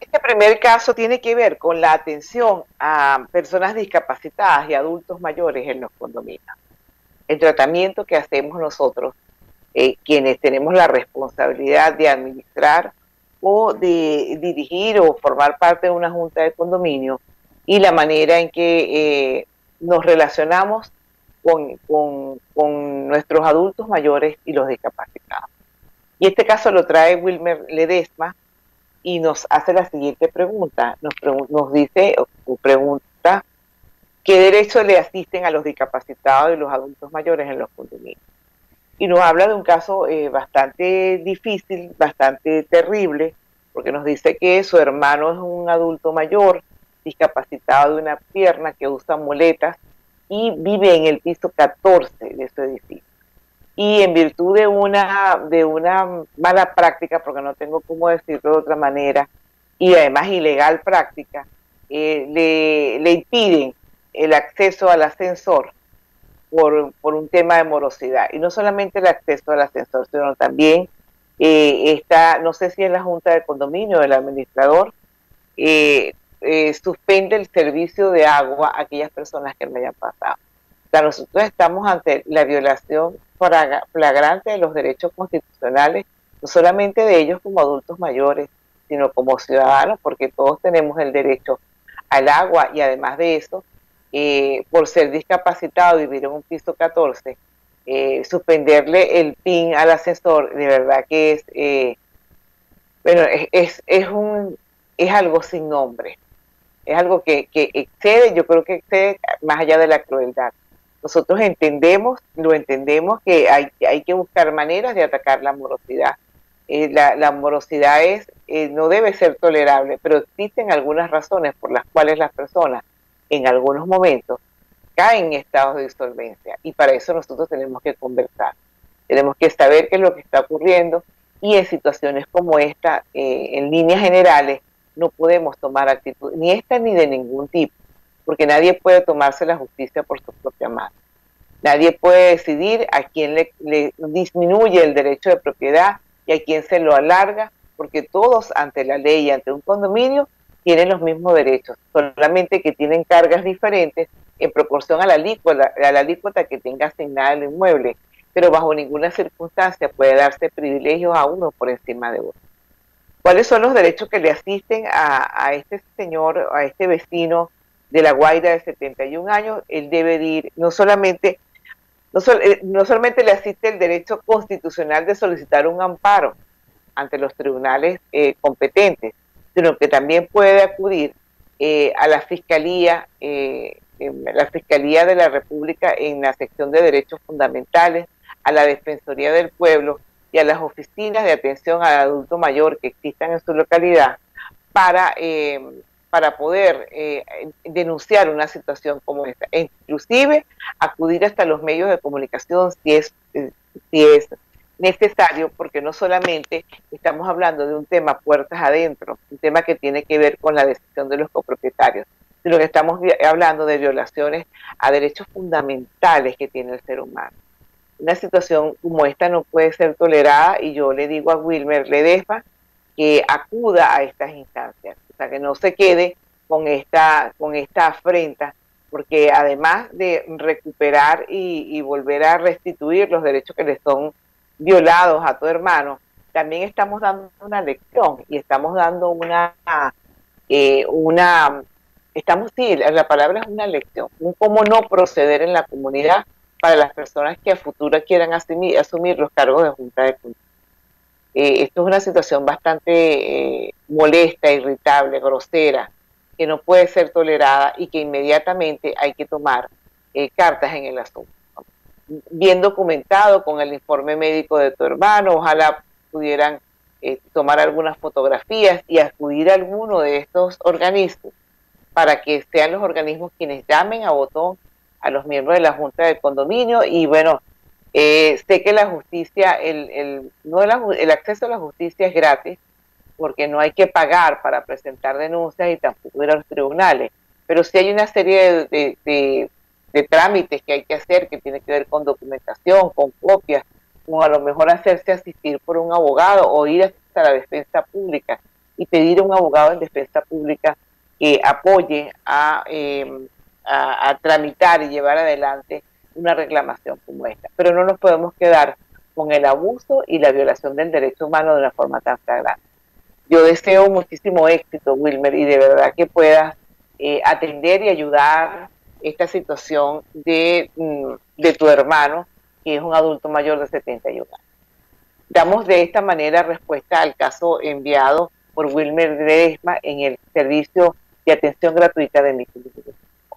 Este primer caso tiene que ver con la atención a personas discapacitadas y adultos mayores en los condominios. El tratamiento que hacemos nosotros, quienes tenemos la responsabilidad de administrar o de dirigir o formar parte de una junta de condominio, y la manera en que nos relacionamos con nuestros adultos mayores y los discapacitados. Y este caso lo trae Wilmer Ledesma y nos hace la siguiente pregunta. Nos dice, o pregunta, ¿qué derechos le asisten a los discapacitados y los adultos mayores en los condominios? Y nos habla de un caso bastante difícil, bastante terrible, porque nos dice que su hermano es un adulto mayor, discapacitado de una pierna, que usa muletas y vive en el piso 14 de su edificio. Y en virtud de una mala práctica, porque no tengo cómo decirlo de otra manera, y además ilegal práctica, le impiden el acceso al ascensor por un tema de morosidad. Y no solamente el acceso al ascensor, sino también está, no sé si es la Junta de Condominio o el administrador, suspende el servicio de agua a aquellas personas que no hayan pasado. O sea, nosotros estamos ante la violación flagrante de los derechos constitucionales, no solamente de ellos como adultos mayores, sino como ciudadanos, porque todos tenemos el derecho al agua, y además de eso, por ser discapacitado y vivir en un piso 14, suspenderle el PIN al ascensor, de verdad que es, bueno, es algo sin nombre. Es algo que excede, yo creo que excede más allá de la crueldad. Nosotros entendemos que hay que buscar maneras de atacar la morosidad. La morosidad no debe ser tolerable, pero existen algunas razones por las cuales las personas en algunos momentos caen en estados de insolvencia, y para eso nosotros tenemos que conversar. Tenemos que saber qué es lo que está ocurriendo, y en situaciones como esta, en líneas generales, no podemos tomar actitud, ni esta ni de ningún tipo, porque nadie puede tomarse la justicia por su propia mano. Nadie puede decidir a quién le disminuye el derecho de propiedad y a quién se lo alarga, porque todos ante la ley y ante un condominio tienen los mismos derechos, solamente que tienen cargas diferentes en proporción a la alícuota que tenga asignada el inmueble, pero bajo ninguna circunstancia puede darse privilegios a uno por encima de otro. ¿Cuáles son los derechos que le asisten a este señor, a este vecino de La Guaira de 71 años? Él debe ir, no solamente le asiste el derecho constitucional de solicitar un amparo ante los tribunales competentes, sino que también puede acudir a la Fiscalía de la República en la sección de Derechos Fundamentales, a la Defensoría del Pueblo, y a las oficinas de atención al adulto mayor que existan en su localidad para poder denunciar una situación como esta. E inclusive acudir hasta los medios de comunicación si es necesario, porque no solamente estamos hablando de un tema puertas adentro, un tema que tiene que ver con la decisión de los copropietarios, sino que estamos hablando de violaciones a derechos fundamentales que tiene el ser humano. Una situación como esta no puede ser tolerada, y yo le digo a Wilmer Ledesma que acuda a estas instancias, o sea, que no se quede con esta afrenta, porque además de recuperar y volver a restituir los derechos que le son violados a tu hermano, también estamos dando una lección, y estamos dando la palabra es una lección, un cómo no proceder en la comunidad para las personas que a futuro quieran asumir los cargos de Junta de Condominio. Esto es una situación bastante molesta, irritable, grosera, que no puede ser tolerada, y que inmediatamente hay que tomar cartas en el asunto. Bien documentado con el informe médico de tu hermano, ojalá pudieran tomar algunas fotografías y acudir a alguno de estos organismos, para que sean los organismos quienes llamen a botón a los miembros de la Junta de Condominio. Y bueno, sé que la justicia, el acceso a la justicia es gratis, porque no hay que pagar para presentar denuncias y tampoco ir a los tribunales, pero sí hay una serie de, de, de trámites que hay que hacer, que tiene que ver con documentación, con copias, con a lo mejor hacerse asistir por un abogado o ir hasta la defensa pública y pedir a un abogado en defensa pública que apoye a tramitar y llevar adelante una reclamación como esta. Pero no nos podemos quedar con el abuso y la violación del derecho humano de una forma tan flagrante. Yo deseo muchísimo éxito, Wilmer, y de verdad que puedas atender y ayudar esta situación de tu hermano, que es un adulto mayor de 71 años. Damos de esta manera respuesta al caso enviado por Wilmer Ledesma en el servicio de atención gratuita de mi clínica.